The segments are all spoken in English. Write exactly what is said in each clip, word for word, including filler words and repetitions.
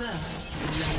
First, killing spree.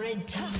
Red team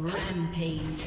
Rampage.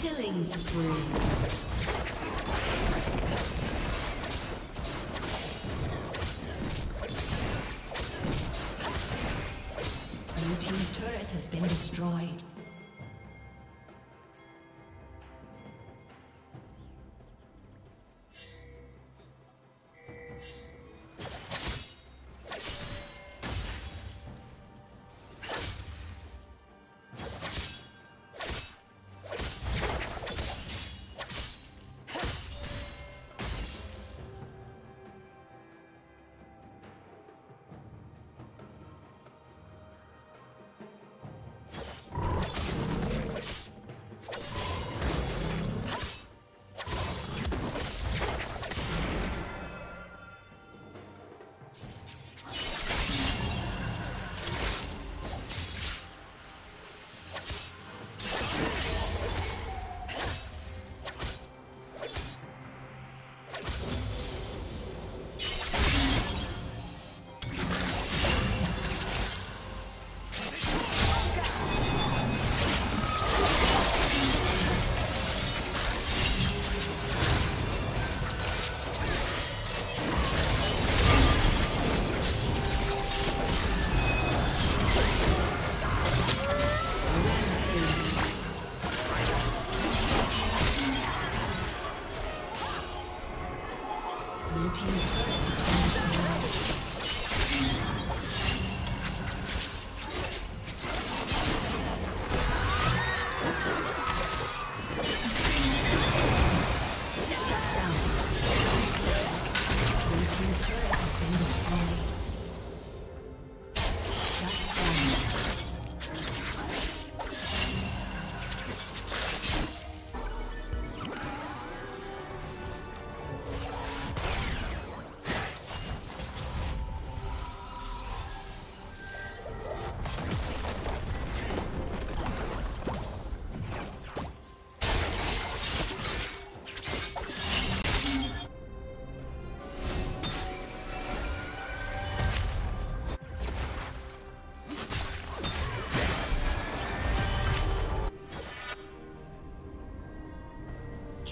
Killing spree. Destroyed.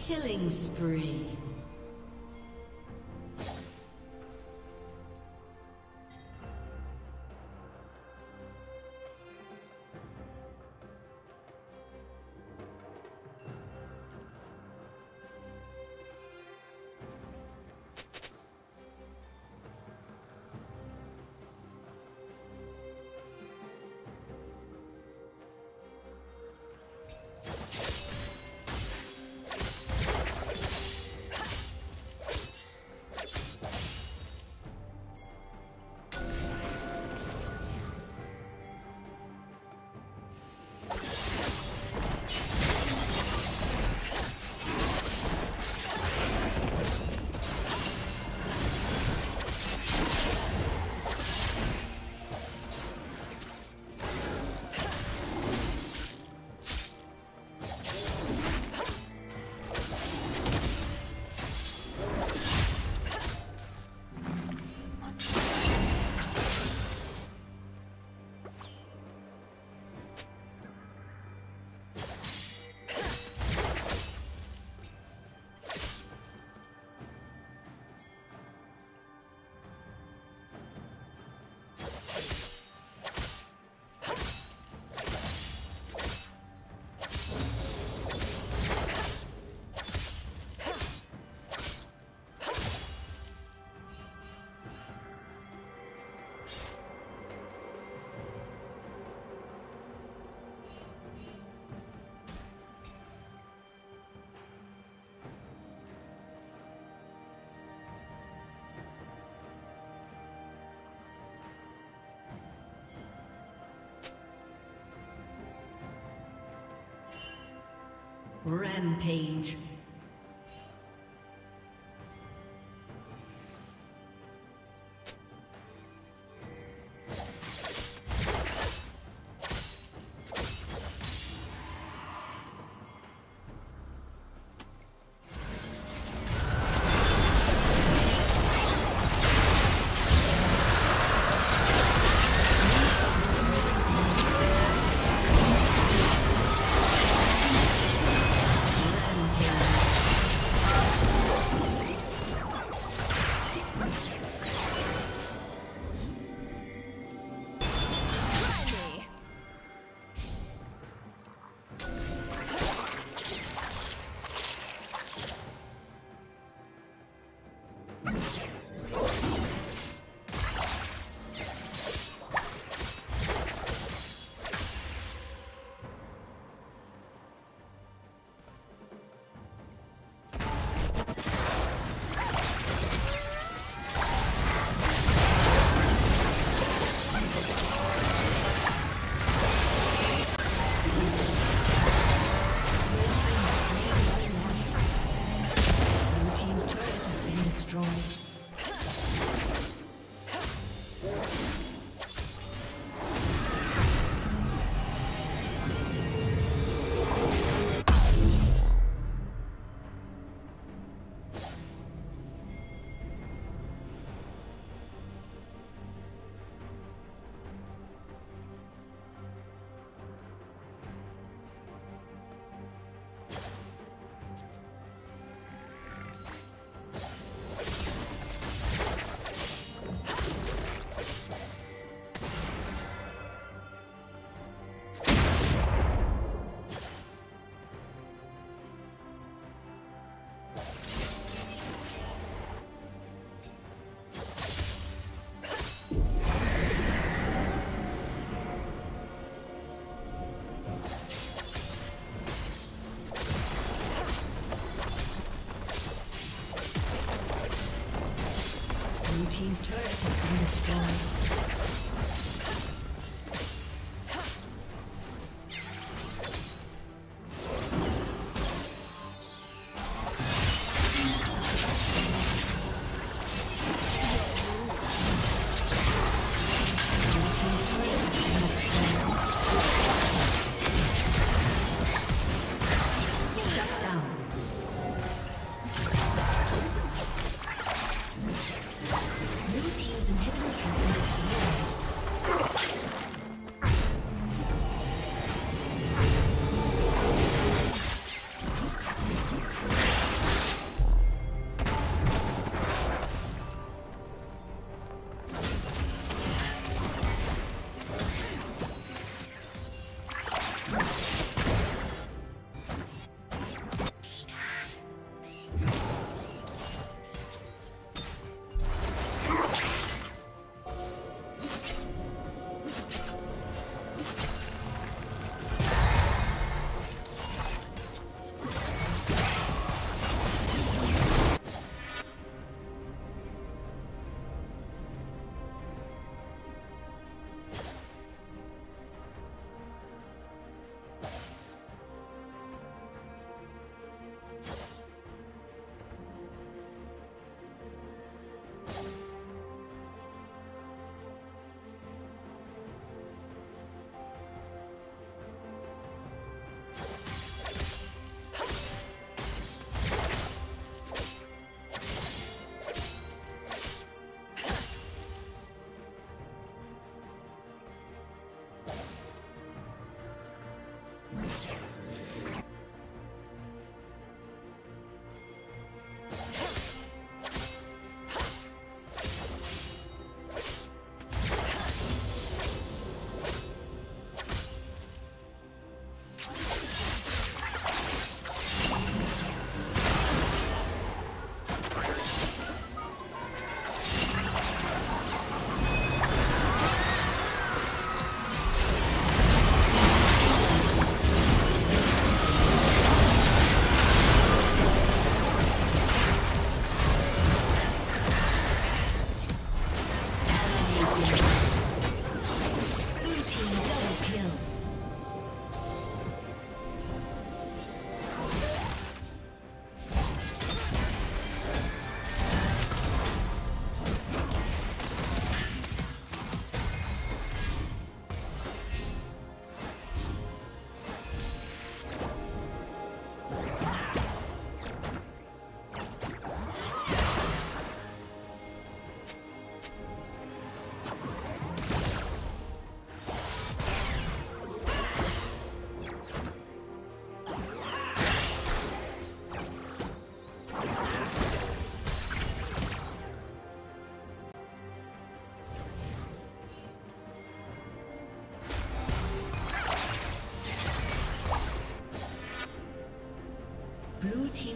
Killing spree. Rampage. team's turret has been destroyed.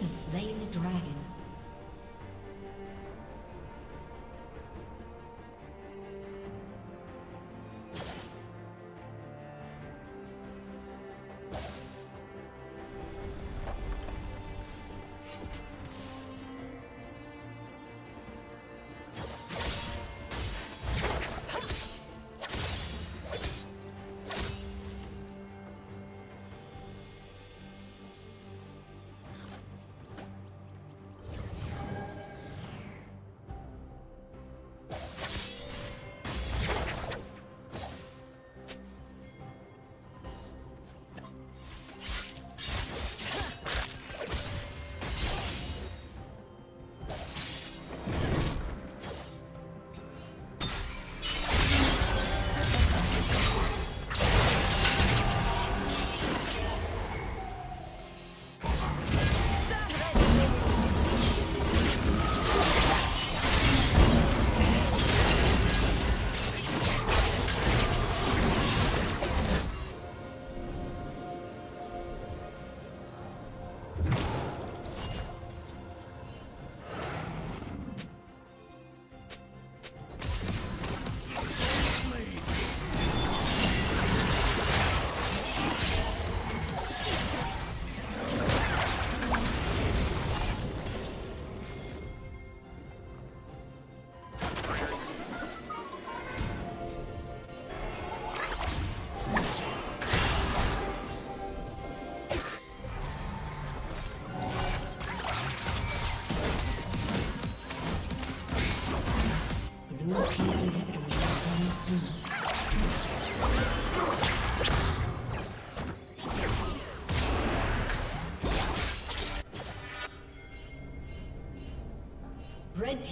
Slain the dragon. Red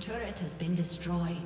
Turret has been destroyed.